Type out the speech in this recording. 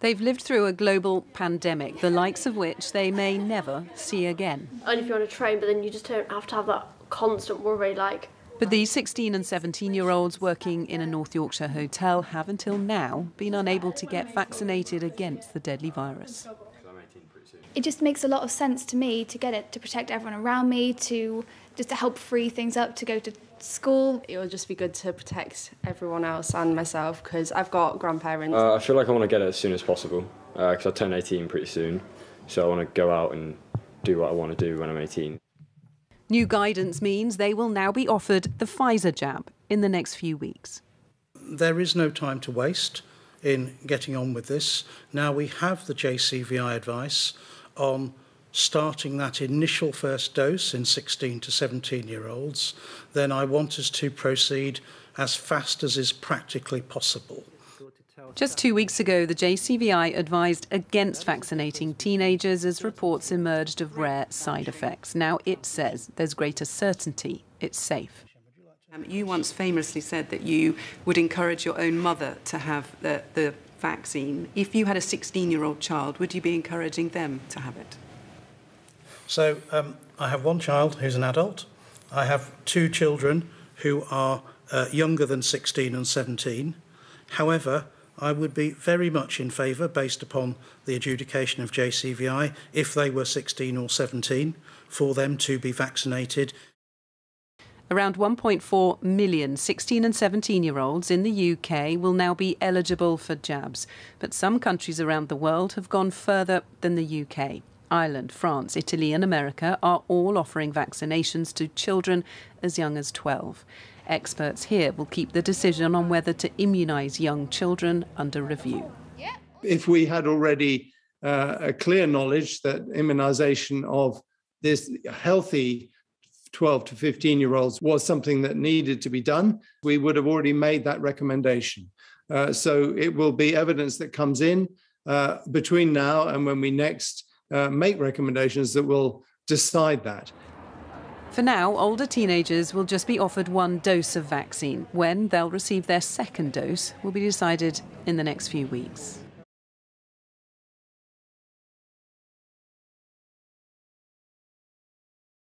They've lived through a global pandemic, the likes of which they may never see again. Only if you're on a train, but then you just don't have to have that constant worry, like... But these 16- and 17-year-olds working in a North Yorkshire hotel have until now been unable to get vaccinated against the deadly virus. It just makes a lot of sense to me to get it, to protect everyone around me, to just to help free things up, to go to school. It will just be good to protect everyone else and myself, because I've got grandparents. I feel like I want to get it as soon as possible, because I turn 18 pretty soon, so I want to go out and do what I want to do when I'm 18. New guidance means they will now be offered the Pfizer jab in the next few weeks. There is no time to waste in getting on with this. Now we have the JCVI advice on starting that initial first dose in 16 to 17-year-olds. Then I want us to proceed as fast as is practically possible. Just 2 weeks ago, the JCVI advised against vaccinating teenagers as reports emerged of rare side effects. Now it says there's greater certainty it's safe. You once famously said that you would encourage your own mother to have the vaccine. If you had a 16-year-old child, would you be encouraging them to have it? So I have one child who's an adult. I have two children who are younger than 16 and 17. However, I would be very much in favour, based upon the adjudication of JCVI, if they were 16 or 17, for them to be vaccinated. Around 1.4 million 16- and 17-year-olds in the UK will now be eligible for jabs. But some countries around the world have gone further than the UK. Ireland, France, Italy and America are all offering vaccinations to children as young as 12. Experts here will keep the decision on whether to immunise young children under review. If we had already a clear knowledge that immunisation of this healthy 12 to 15-year-olds was something that needed to be done, we would have already made that recommendation. So it will be evidence that comes in between now and when we next make recommendations that will decide that. For now, older teenagers will just be offered one dose of vaccine. When they'll receive their second dose will be decided in the next few weeks.